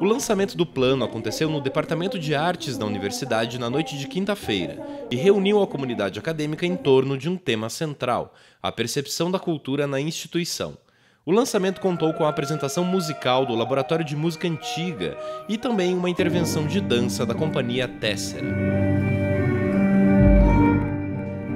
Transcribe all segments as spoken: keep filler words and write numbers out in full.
O lançamento do plano aconteceu no Departamento de Artes da Universidade na noite de quinta-feira e reuniu a comunidade acadêmica em torno de um tema central, a percepção da cultura na instituição. O lançamento contou com a apresentação musical do Laboratório de Música Antiga e também uma intervenção de dança da companhia Tessera.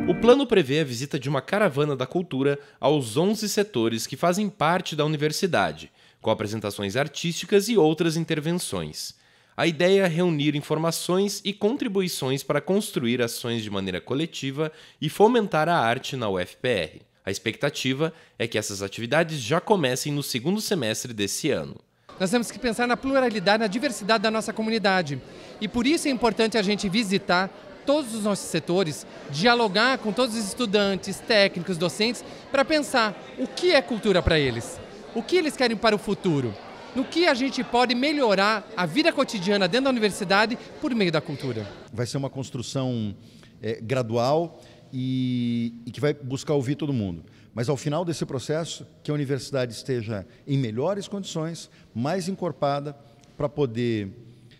O plano prevê a visita de uma caravana da cultura aos onze setores que fazem parte da universidade, com apresentações artísticas e outras intervenções. A ideia é reunir informações e contribuições para construir ações de maneira coletiva e fomentar a arte na U F P R. A expectativa é que essas atividades já comecem no segundo semestre desse ano. Nós temos que pensar na pluralidade, na diversidade da nossa comunidade. E por isso é importante a gente visitar todos os nossos setores, dialogar com todos os estudantes, técnicos, docentes, para pensar o que é cultura para eles, o que eles querem para o futuro, no que a gente pode melhorar a vida cotidiana dentro da universidade por meio da cultura. Vai ser uma construção é, gradual e, e que vai buscar ouvir todo mundo. Mas ao final desse processo, que a universidade esteja em melhores condições, mais encorpada, para poder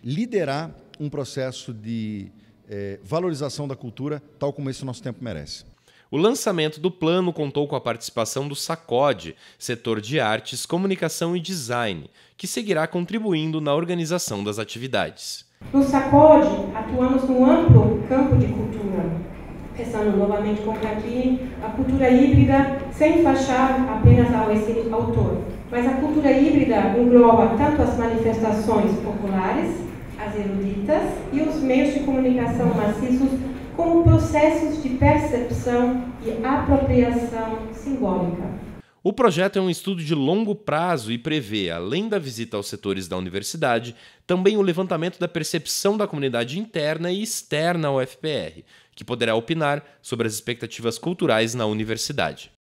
liderar um processo de É, valorização da cultura, tal como esse nosso tempo merece. O lançamento do plano contou com a participação do SACOD, setor de artes, comunicação e design, que seguirá contribuindo na organização das atividades. No SACOD, atuamos num amplo campo de cultura, pensando novamente como aqui, a cultura híbrida, sem fechar apenas ao esse autor. Mas a cultura híbrida engloba tanto as manifestações populares, as eruditas e os meios de comunicação maciços como processos de percepção e apropriação simbólica. O projeto é um estudo de longo prazo e prevê, além da visita aos setores da universidade, também o levantamento da percepção da comunidade interna e externa ao U F P R, que poderá opinar sobre as expectativas culturais na universidade.